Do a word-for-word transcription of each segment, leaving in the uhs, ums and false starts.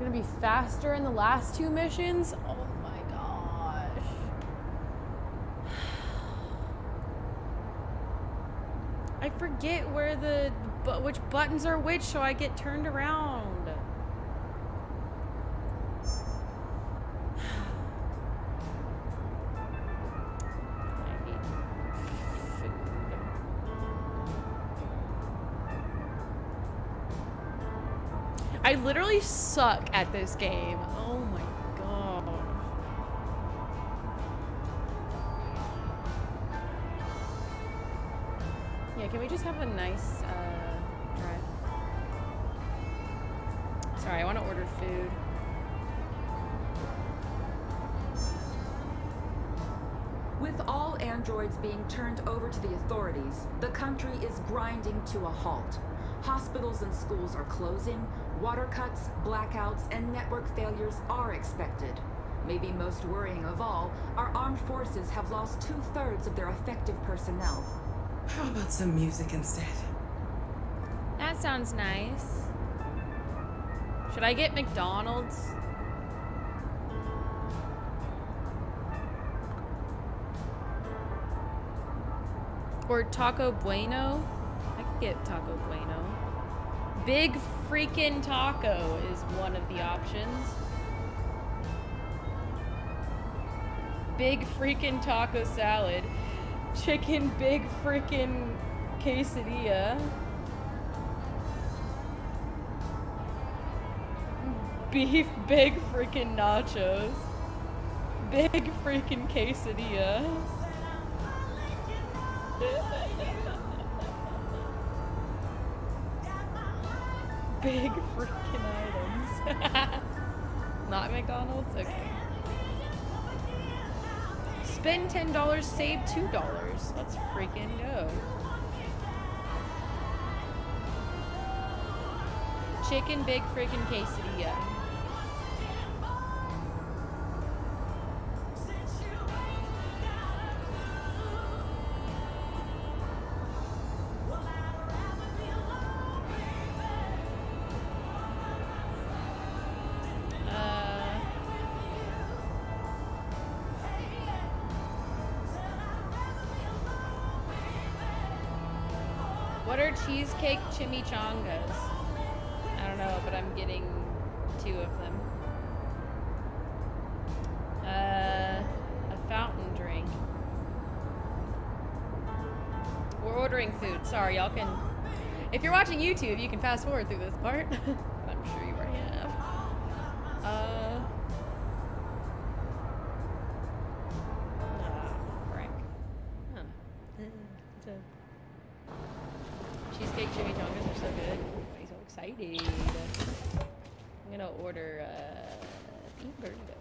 It's gonna be faster in the last two missions. Oh my gosh. I forget where the, but which buttons are which, so I get turned around. I literally suck at this game. Oh my gosh. Yeah, can we just have a nice uh, drive? Sorry, I want to order food. With all androids being turned over to the authorities, the country is grinding to a halt. Hospitals and schools are closing, water cuts, blackouts, and network failures are expected. Maybe most worrying of all, our armed forces have lost two-thirds of their effective personnel. How about some music instead? That sounds nice. Should I get McDonald's? Or Taco Bueno? I could get Taco Bueno. Big freaking taco is one of the options. Big freaking taco salad. Chicken big freaking quesadilla. Beef big freaking nachos. Big freaking quesadilla. Big freaking items. Not McDonald's? Okay. Spend ten dollars, save two dollars. Let's freaking go. Chicken big freaking quesadilla. Cheesecake chimichangas. I don't know, but I'm getting two of them. Uh, a fountain drink. We're ordering food. Sorry, y'all can... If you're watching YouTube, you can fast forward through this part. I'm sure you already have. Uh... Oh, frick. Huh. So... Cheesecake chimichangas are so good. I'm so excited. I'm gonna order a bean burrito.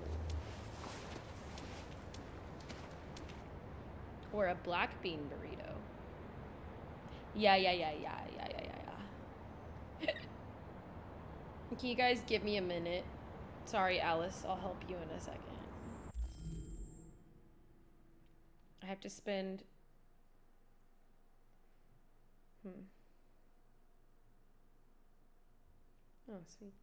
Or a black bean burrito. Yeah, yeah, yeah, yeah, yeah, yeah, yeah, yeah. Can you guys give me a minute? Sorry, Alice. I'll help you in a second. I have to spend... Hmm. Oh, sweet.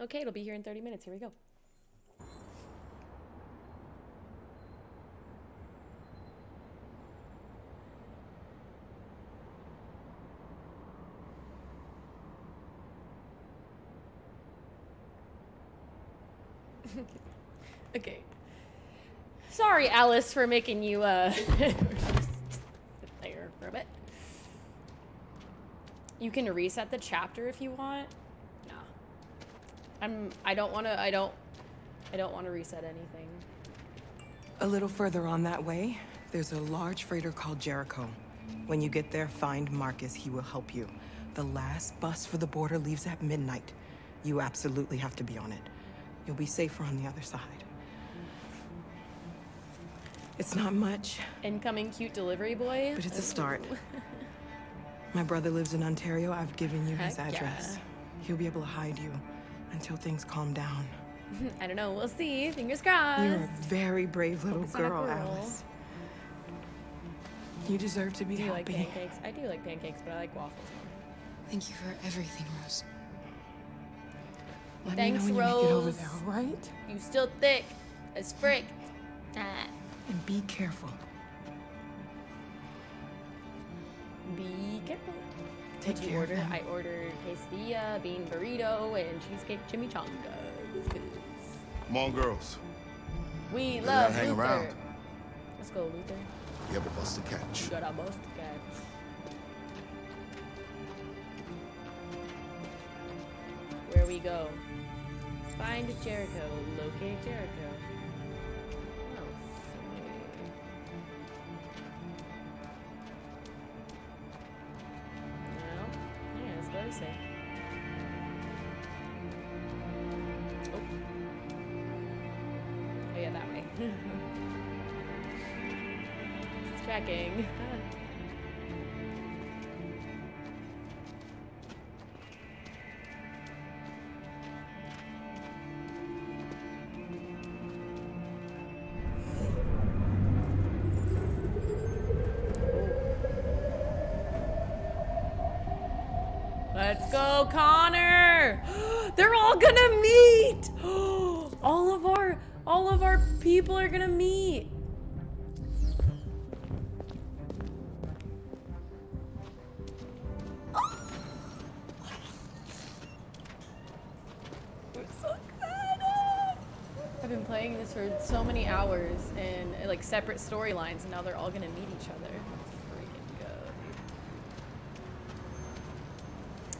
Okay, it'll be here in thirty minutes. Here we go. Okay. Sorry, Alice, for making you, uh, sit there for a bit. You can reset the chapter if you want. No. I'm, I don't want to, I don't, I don't want to reset anything. A little further on that way, there's a large freighter called Jericho. When you get there, find Marcus. He will help you. The last bus for the border leaves at midnight. You absolutely have to be on it. You'll be safer on the other side. It's not much. Incoming cute delivery boy. But it's a start. My brother lives in Ontario. I've given you Heck his address. Yeah. He'll be able to hide you until things calm down. I don't know. We'll see. Fingers crossed. You're a very brave little girl, girl, Alice. You deserve to be happy. Do you like pancakes? I do like pancakes, but I like waffles more. Thank you for everything, Rose. Let Thanks, me know when Rose. You make it over there, all right? You still thick as frick. And be careful. Be careful. Take What'd you care order? Of I ordered quesadilla, bean burrito, and cheesecake chimichangas. Come on, girls. We love hang Luther. Around. Let's go, Luther. You have a bus to catch. You got a bus to catch. Where we go? Find Jericho. Locate Jericho. Oh, well, yeah, let's go to say. Oh. Oh yeah, that way. It's tracking. Let's go, Connor. They're all gonna meet. All of our, all of our people are gonna meet. Oh. We're so excited. I've been playing this for so many hours and like separate storylines, and now they're all gonna meet each other.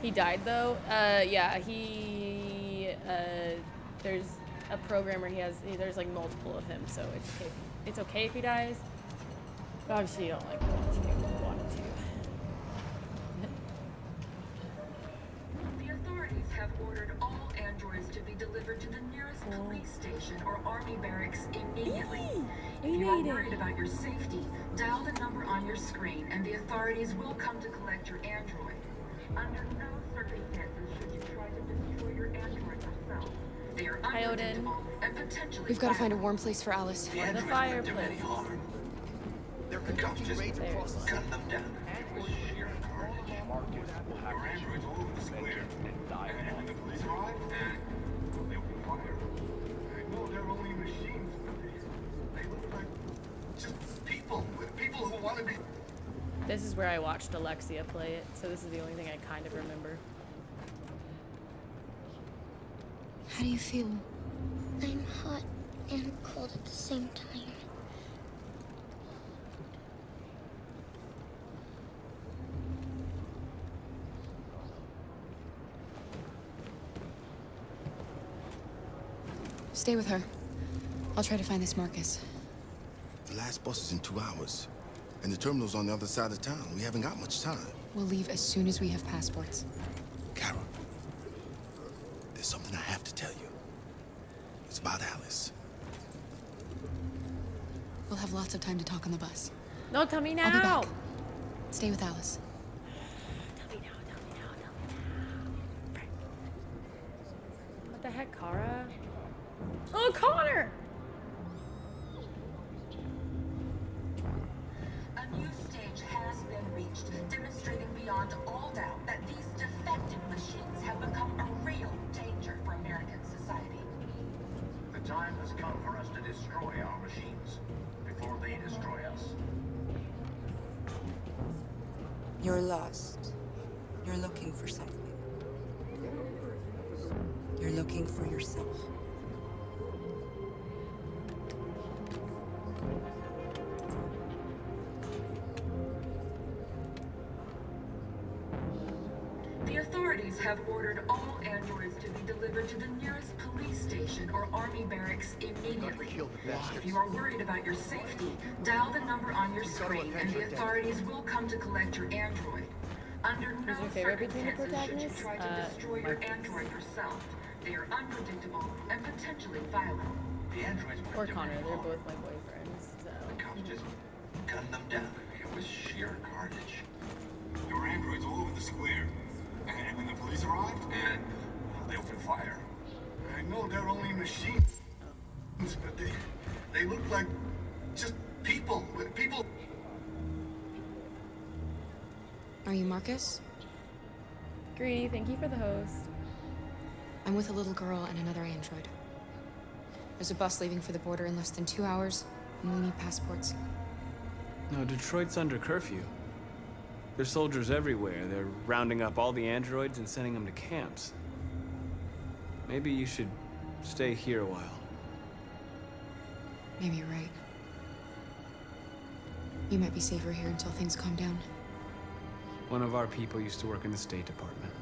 He died though. Uh, yeah, he. Uh, there's a programmer. He has. He, there's like multiple of him, so it's okay. It's okay if he dies. But obviously, you don't like want to. Want to. The authorities have ordered all androids to be delivered to the nearest oh. police station or army barracks immediately. If you are worried about your safety, dial the number on your screen, and the authorities will come to collect your android. Under no circumstances should you try to destroy your android yourself. They are unpredictable and potentially. We've got to find a warm place for Alice. The, the fireplace. There could not just gun them down. It was sheer carnage. Our androids all over the square and died. And when the police arrived, they were fired. No, they're only machines. They look like just people with people who want to be. This is where I watched Alexia play it, so this is the only thing I kind of remember. How do you feel? I'm hot and cold at the same time. Stay with her. I'll try to find this Marcus. The last bus is in two hours. And the terminal's on the other side of town. We haven't got much time. We'll leave as soon as we have passports. Kara, there's something I have to tell you. It's about Alice. We'll have lots of time to talk on the bus. No, tell me now. I'll be back. Stay with Alice. Tell me now, tell me now, tell me now. What the heck, Kara? Oh, Connor! Demonstrating beyond all doubt that these defective machines have become a real danger for American society. The time has come for us to destroy our machines before they destroy us. You're lost. You're looking for something. You're looking for yourself. Have ordered all androids to be delivered to the nearest police station or army barracks immediately. If you are worried about your safety, dial the number on your screen and the authorities will come to collect your android. Under no circumstances should you try to destroy your android yourself. They are unpredictable and potentially violent. The androids were Connor, they're both my boyfriends, so... The cops just gunned them down. It was sheer carnage. There were androids all over the square. And when the police arrived, and they opened fire. I know they're only machines, but they, they look like just people, with people. Are you Marcus? Greedy, thank you for the host. I'm with a little girl and another android. There's a bus leaving for the border in less than two hours, and we need passports. No, Detroit's under curfew. There's soldiers everywhere. They're rounding up all the androids and sending them to camps. Maybe you should stay here a while. Maybe you're right. You might be safer here until things calm down. One of our people used to work in the State Department.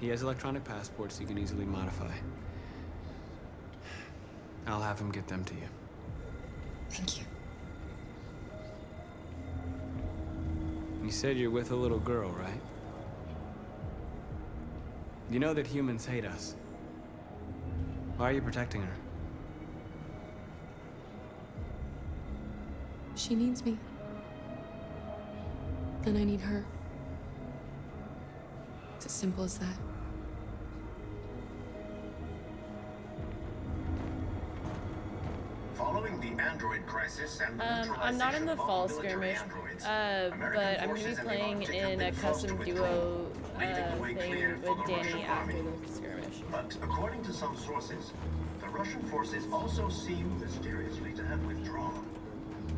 He has electronic passports he can easily modify. I'll have him get them to you. Thank you. You said you're with a little girl, right? You know that humans hate us. Why are you protecting her? She needs me. And I need her. It's as simple as that. Following the android crisis and um, I'm not in the fall skirmish, uh, but I'm going to be playing in a custom duo uh, thing with Danny after the skirmish. But according to some sources, the Russian forces also seem mysteriously to have withdrawn.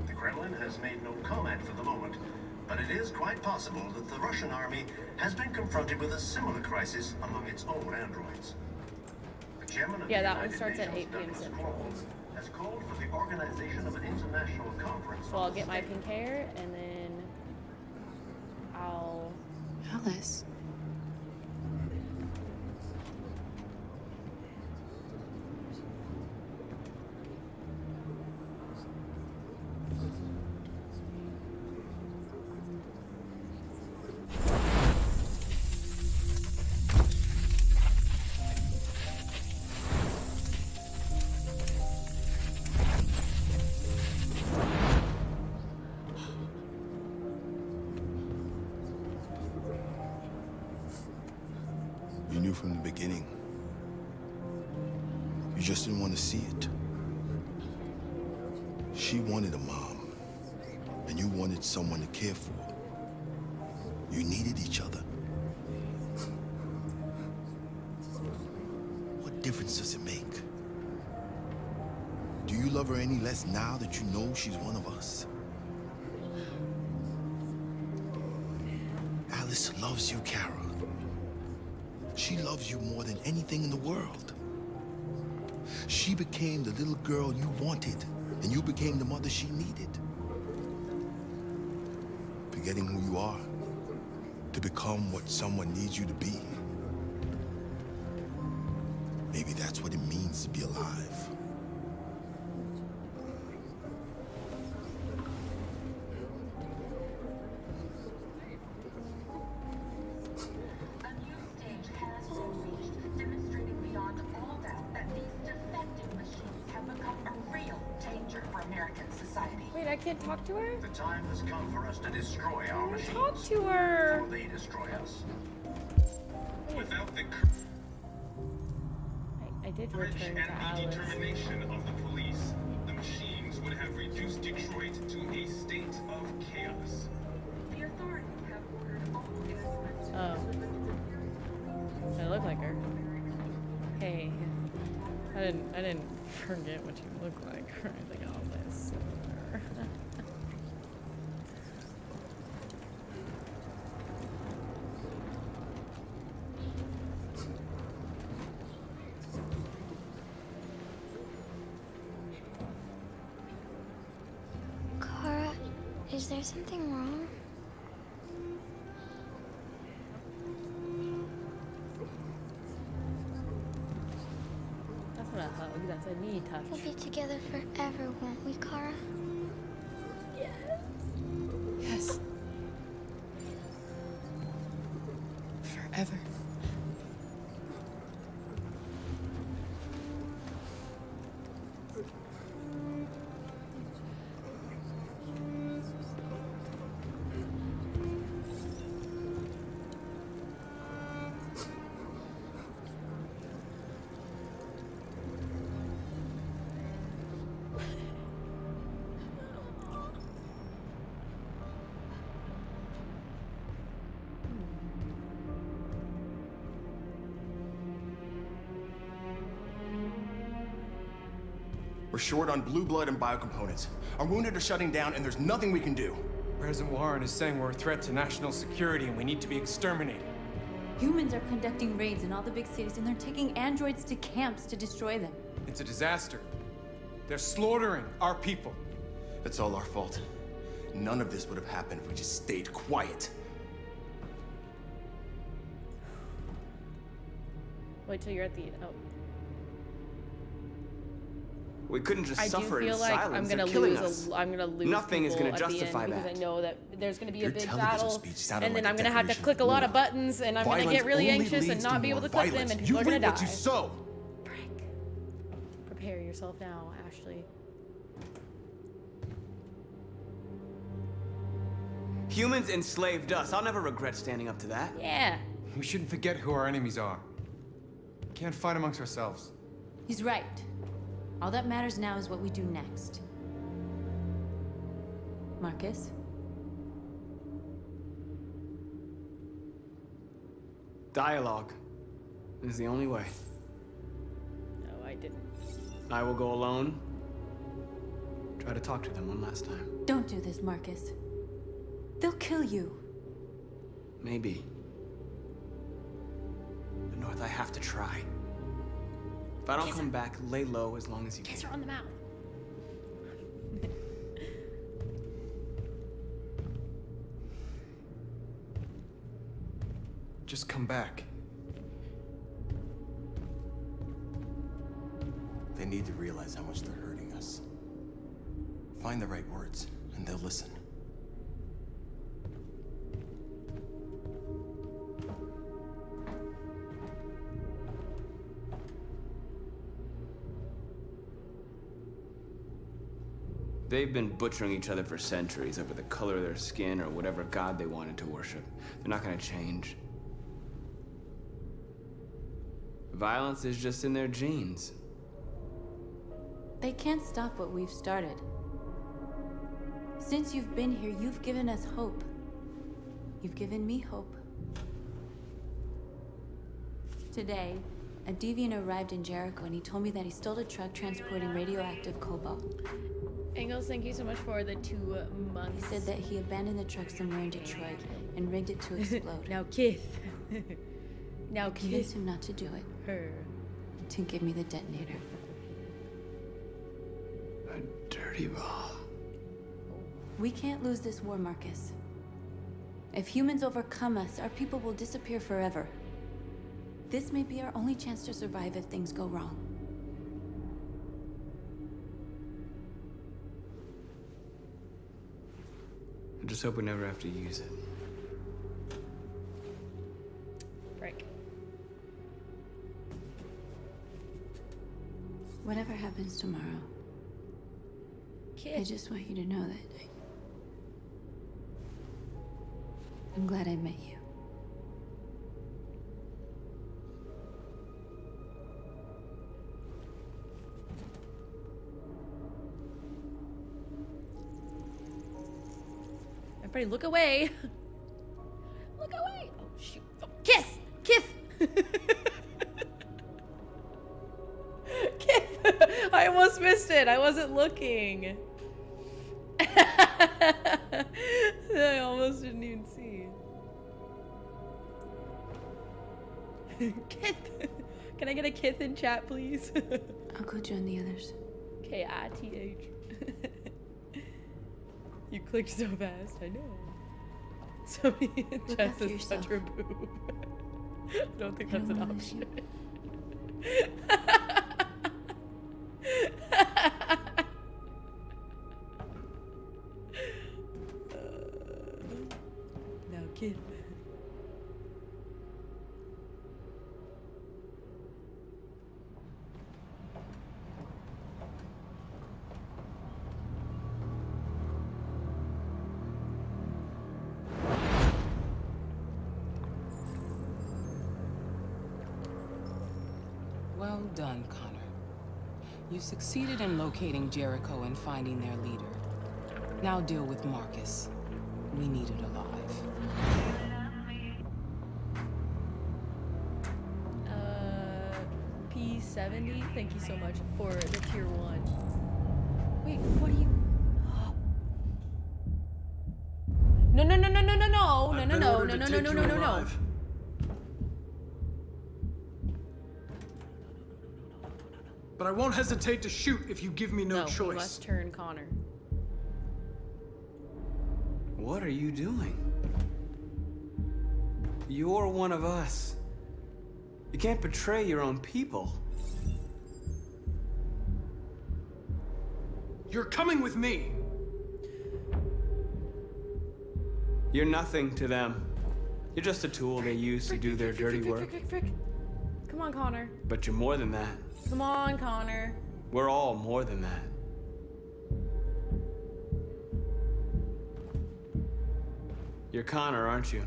The Kremlin has made no comment for the moment, but it is quite possible that the Russian army has been confronted with a similar crisis among its own androids. The chairman of yeah, that one starts at eight p m Central. Has called for the organization of an international conference. So I'll get my pink hair and then I'll. Alice. From the beginning. You just didn't want to see it. She wanted a mom, and you wanted someone to care for. You needed each other. What difference does it make? Do you love her any less now that you know she's one of us? Alice loves you, Kara. She loves you more than anything in the world. She became the little girl you wanted, and you became the mother she needed. Forgetting who you are to become what someone needs you to be. Maybe that's what it means to be alive. Time has come for us to destroy our machines. Talk to her. Before they destroy us. Without the I, I did return to and the determination of the police, the machines would have reduced Detroit to a state of chaos. The authorities have ordered all innocent. Oh, I look like her. Hey, I didn't. I didn't forget what you look like or anything. All this. Is there something wrong? That's what I thought. That's a knee touch. We'll be together forever, won't we, Kara? Yes. Yes. Forever. short on blue blood and biocomponents. Our wounded are shutting down, and there's nothing we can do. President Warren is saying we're a threat to national security, and we need to be exterminated. Humans are conducting raids in all the big cities, and they're taking androids to camps to destroy them. It's a disaster. They're slaughtering our people. It's all our fault. None of this would have happened if we just stayed quiet. Wait till you're at the... oh. We couldn't just I suffer in like silence. I'm gonna lose. Us. A, I'm gonna lose. Nothing is gonna justify that. Because I know that there's gonna be Your a big battle, and then like I'm gonna have to click a lot of buttons, and I'm violence gonna get really anxious and not be able to violence. click them, and people you are gonna die. You sow. Break. Prepare yourself now, Ashley. Humans enslaved us. I'll never regret standing up to that. Yeah. We shouldn't forget who our enemies are. We can't fight amongst ourselves. He's right. All that matters now is what we do next. Marcus? Dialogue is the only way. No, I didn't. I will go alone. Try to talk to them one last time. Don't do this, Marcus. They'll kill you. Maybe. But North, I have to try. If I don't Kiss come her. back, lay low as long as you Kiss can. Kiss her on the mouth. Just come back. They need to realize how much they're hurting us. Find the right words, and they'll listen. They've been butchering each other for centuries over the color of their skin or whatever god they wanted to worship. They're not gonna change. Violence is just in their genes. They can't stop what we've started. Since you've been here, you've given us hope. You've given me hope. Today, a deviant arrived in Jericho, and he told me that he stole a truck transporting radioactive cobalt. Engels, thank you so much for the two months. He said that he abandoned the truck somewhere in Detroit and rigged it to explode. Now Keith. Now Keith. Convinced him not to do it. Her. To give me the detonator. A dirty bomb. We can't lose this war, Marcus. If humans overcome us, our people will disappear forever. This may be our only chance to survive if things go wrong. I just hope we never have to use it. Break. Whatever happens tomorrow, Kid. I just want you to know that I... I'm glad I met you. Everybody look away. Look away. Oh, shoot. Oh, kiss. Kiss. Kiss. I almost missed it. I wasn't looking. I almost didn't even see. Kiss. Can I get a kiss in chat, please? I'll go join the others. K I T H. You clicked so fast, I know. Somebody in chat says touch her boob. I don't think I that's don't an option. uh, now kid. Done, Connor. You succeeded in locating Jericho and finding their leader. Now deal with Marcus. We need it alive. Uh, P seventy, thank you so much for the tier one. Wait, what are you... No, no, no, no, no, no, no, no, no, no, no, no, no, no, no, no, no. But I won't hesitate to shoot if you give me no choice. No, you must turn, Connor. What are you doing? You're one of us. You can't betray your own people. You're coming with me. You're nothing to them. You're just a tool they use to do their dirty work. Come on, Connor. But you're more than that. Come on, Connor. We're all more than that. You're Connor, aren't you?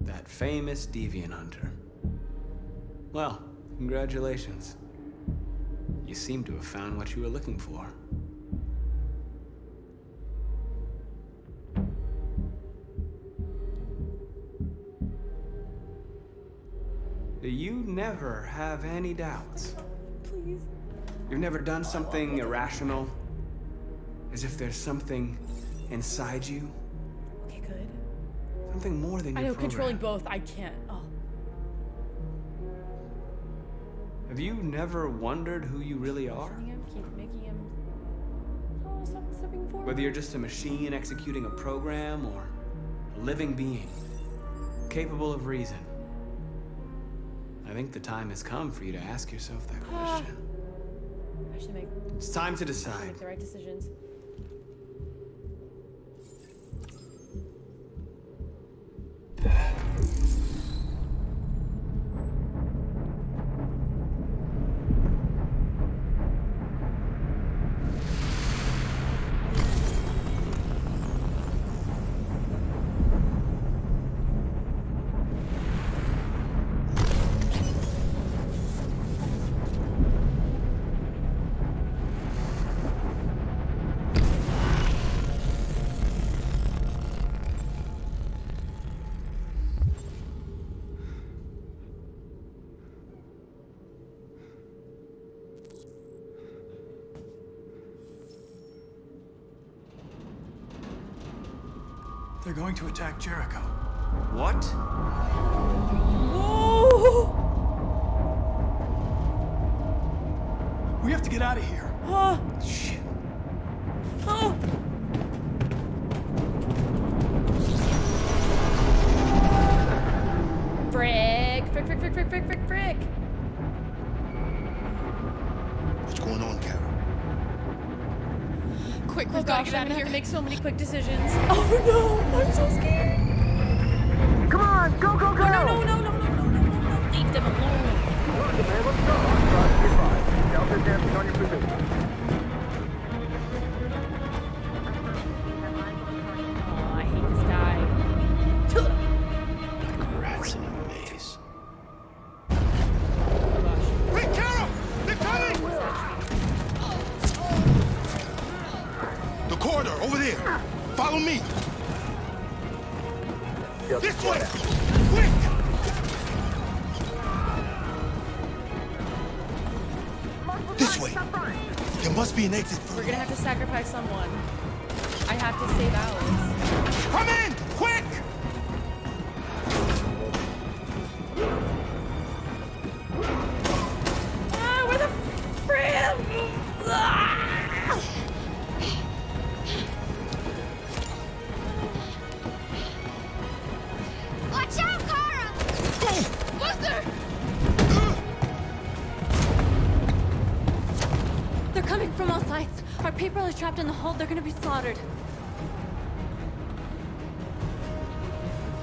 That famous deviant hunter. Well, congratulations. You seem to have found what you were looking for. You never have any doubts. Please. You've never done something irrational, as if there's something inside you. Okay, good. Something more than your I know, program. Controlling both, I can't. Oh. Have you never wondered who you really are? Him, keep making him... Oh, stop stepping forward. Whether you're just a machine executing a program or a living being, capable of reason. I think the time has come for you to ask yourself that question. Uh, I should make, it's time to decide. I should make the right decisions. They're going to attack Jericho. What? Whoa! We have to get out of here. Huh? Shit. Oh! Frick, frick, frick, frick, frick, frick, frick, frick. What's going on, Kara? Quick, quick, oh, gosh, get out of here. Make so many quick decisions. Oh no! I'm so scared! Come on! Go, go, go! No, no, no, no, no, no, no, no, no! Leave them alone! Roger, man, let's go! Delta damping on your position. Aw, I hate this guy. Like rats in a maze. Wait, Kara! They're coming! The corridor, over there! Follow me! This way! Quick! This way! There must be an exit. We're gonna have to sacrifice someone. I have to save Alice. Come in! Quick! Ah, where the frick? Ah! People are trapped in the hold. They're gonna be slaughtered.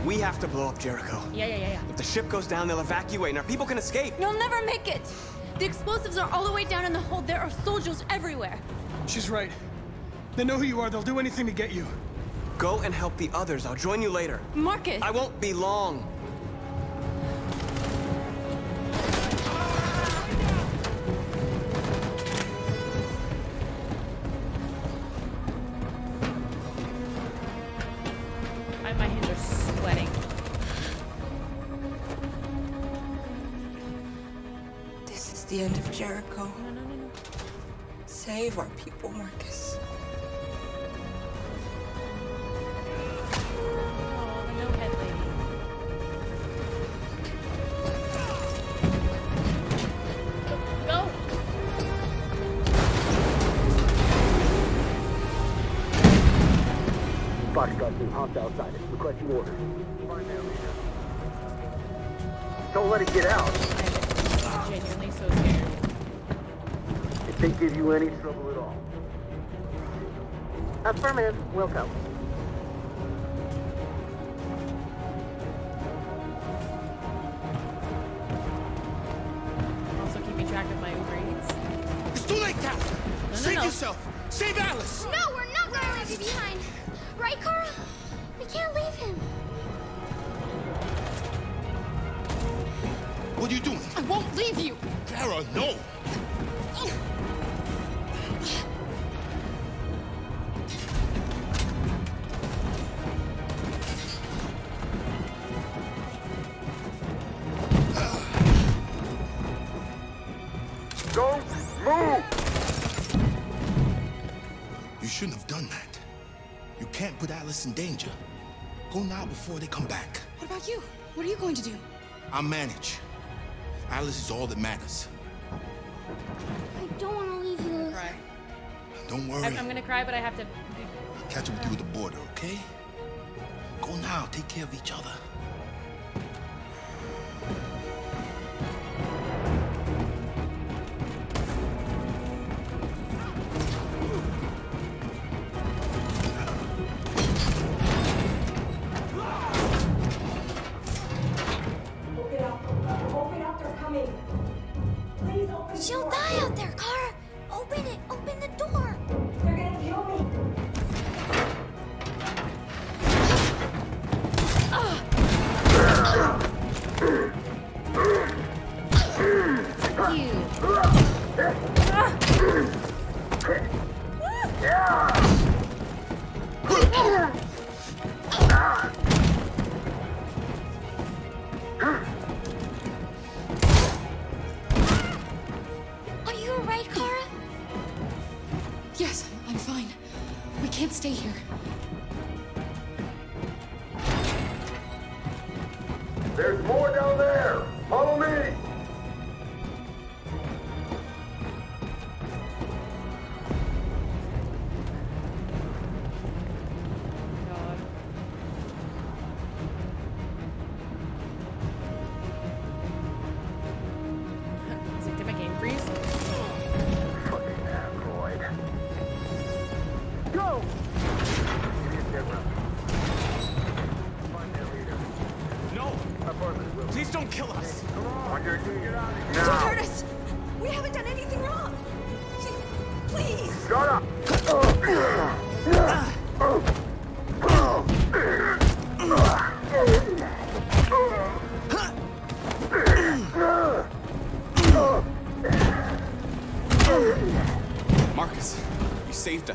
We have to blow up Jericho. Yeah, yeah, yeah, yeah. If the ship goes down, they'll evacuate, and our people can escape. You'll never make it. The explosives are all the way down in the hold. There are soldiers everywhere. She's right. They know who you are. They'll do anything to get you. Go and help the others. I'll join you later. Marcus! I won't be long. save our people, Marcus. Hopped outside it, requesting orders. Find their leader. Don't let it get out. I'm genuinely so scared. If they give you any trouble at all. Affirmative, we'll come. Also keeping track of my Uber Eats. It's too late now! No, Save no, no. yourself! Save Alice! No, we're not going to leave you behind. Right, Kara? We can't leave him. What are you doing? I won't leave you. Kara, no. Don't move. You shouldn't have done that. Can't put Alice in danger. Go now before they come back. What about you? What are you going to do? I'll manage. Alice is all that matters. I don't want to leave you. I'm gonna cry. Don't worry. I'm gonna cry, but I have to. Catch up with you at the border, okay? Go now. Take care of each other.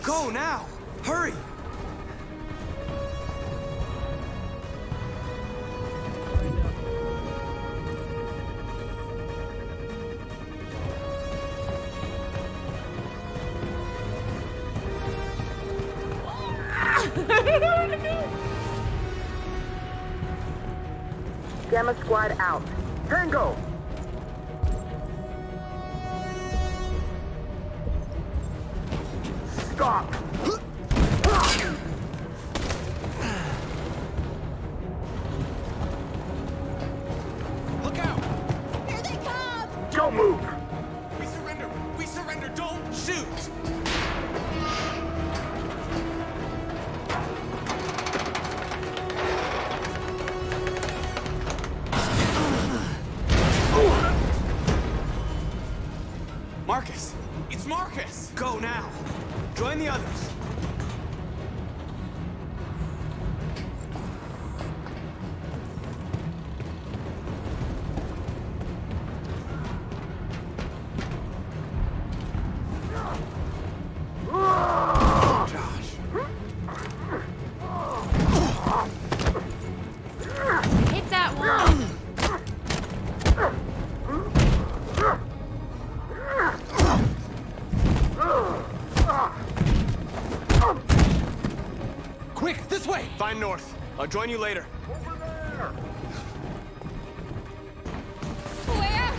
Go now! Hurry! Gamma Squad out. Tango! Ugh! Quick, this way! Find north. I'll join you later. Over there! Way out!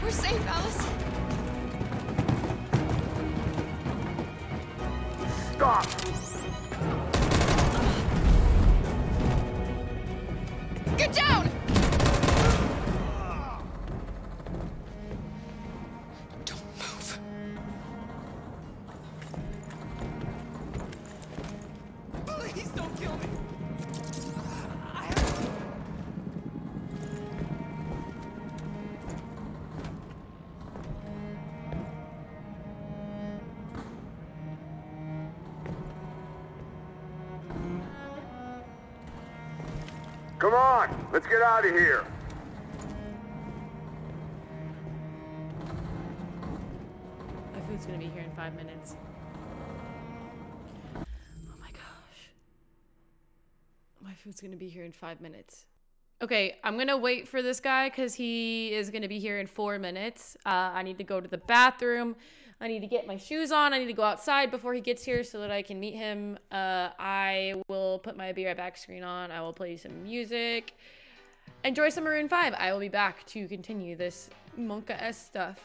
We're safe, Alice. Stop! Get down! Come on, let's get out of here. My food's gonna be here in five minutes. Oh my gosh. My food's gonna be here in five minutes. Okay, I'm gonna wait for this guy because he is gonna be here in four minutes. Uh, I need to go to the bathroom. I need to get my shoes on. I need to go outside before he gets here so that I can meet him. Uh, I will put my Be Right Back screen on. I will play some music. Enjoy some Maroon five. I will be back to continue this Monka-esque stuff.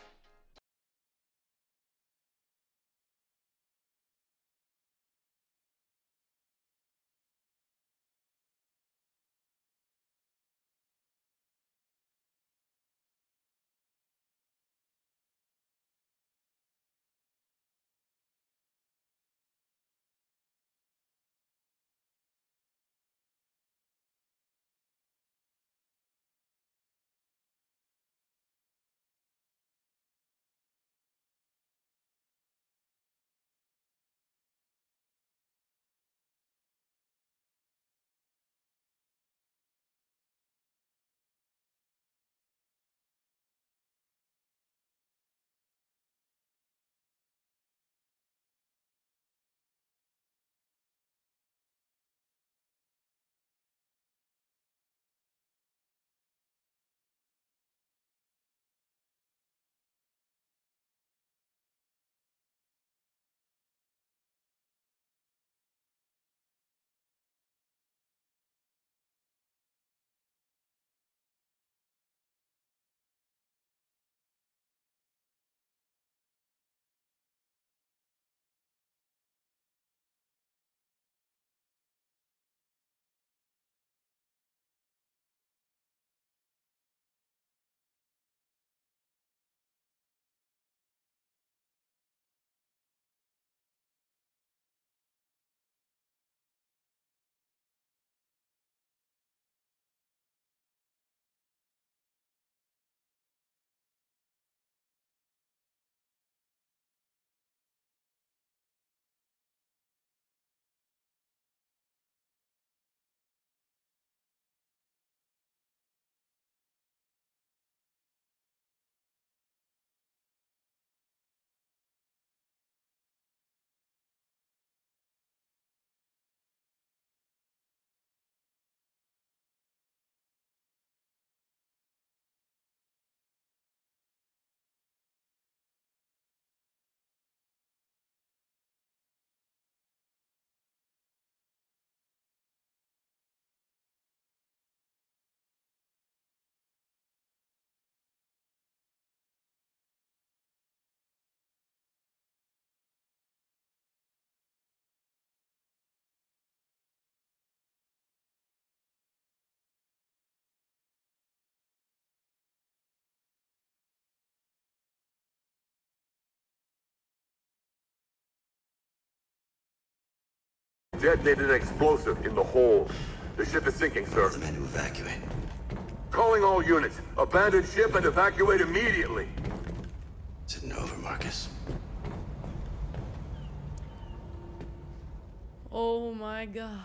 Detonated an explosive in the hole. The ship is sinking, sir. What's the man to evacuate? Calling all units. Abandon ship and evacuate immediately. Sitting over, Marcus. Oh my gosh.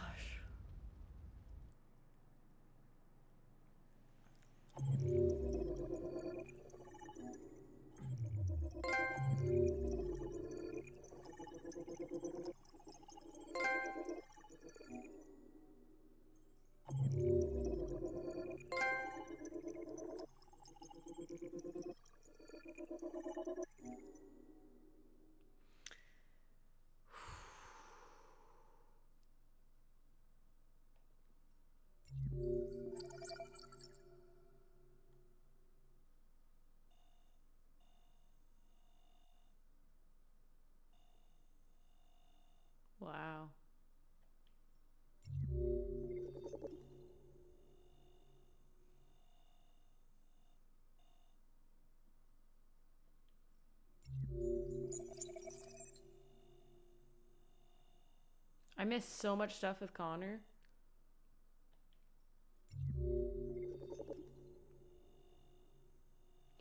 miss so much stuff with Connor. Do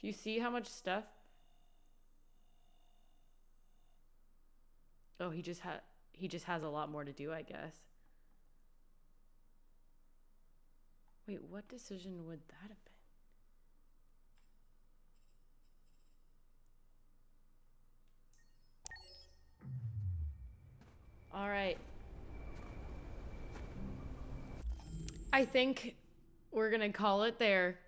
you see how much stuff? Oh, he just ha- he just has a lot more to do, I guess. Wait, what decision would that have been? All right. I think we're gonna call it there.